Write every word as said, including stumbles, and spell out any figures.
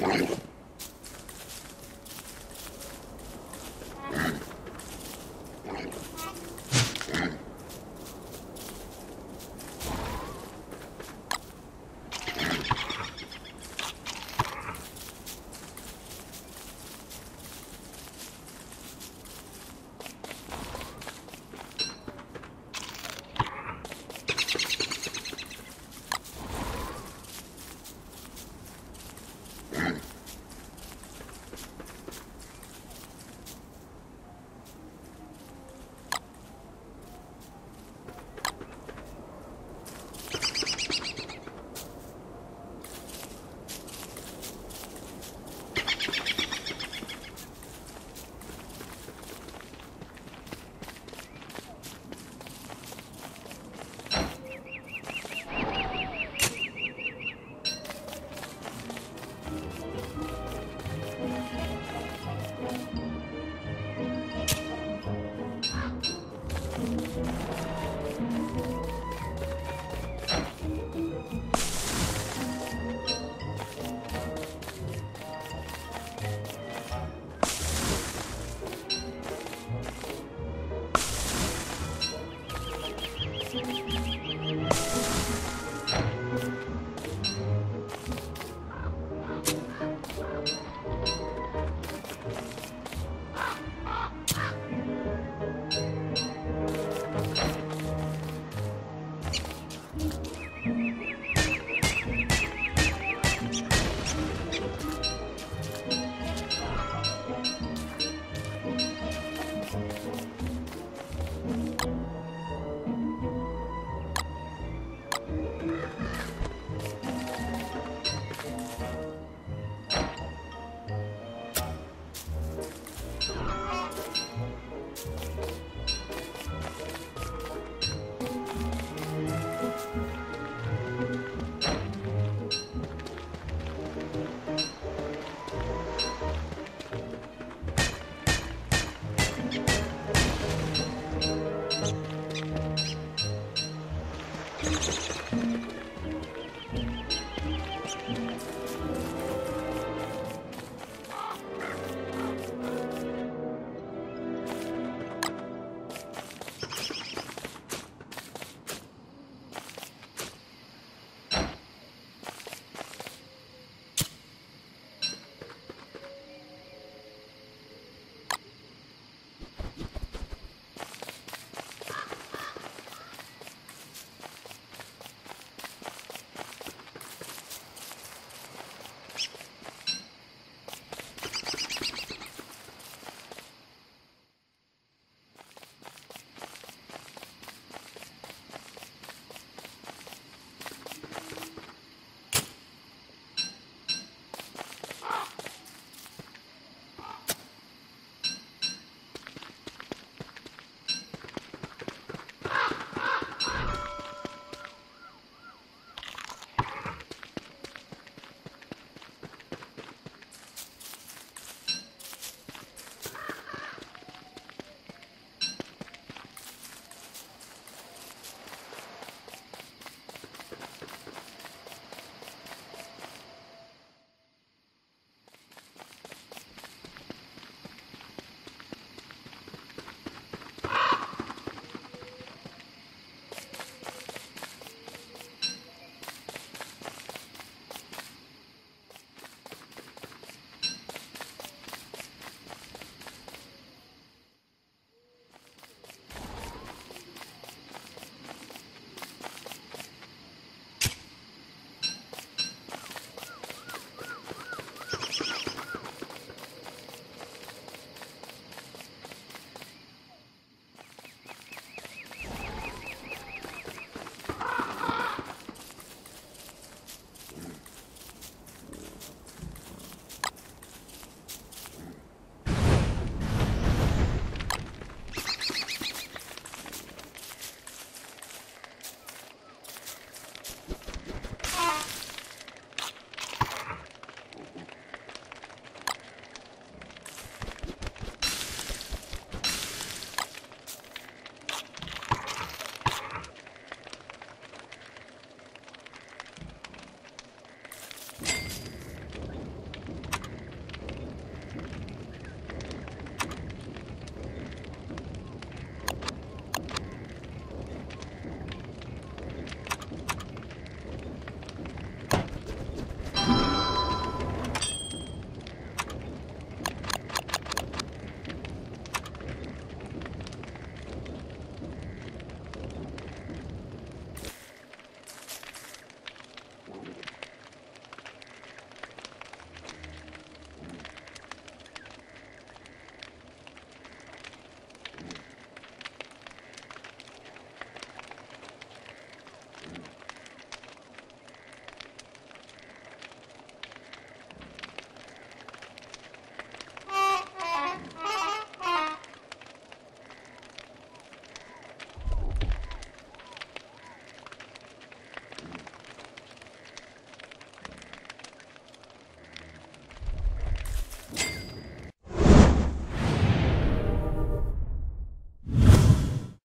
Right.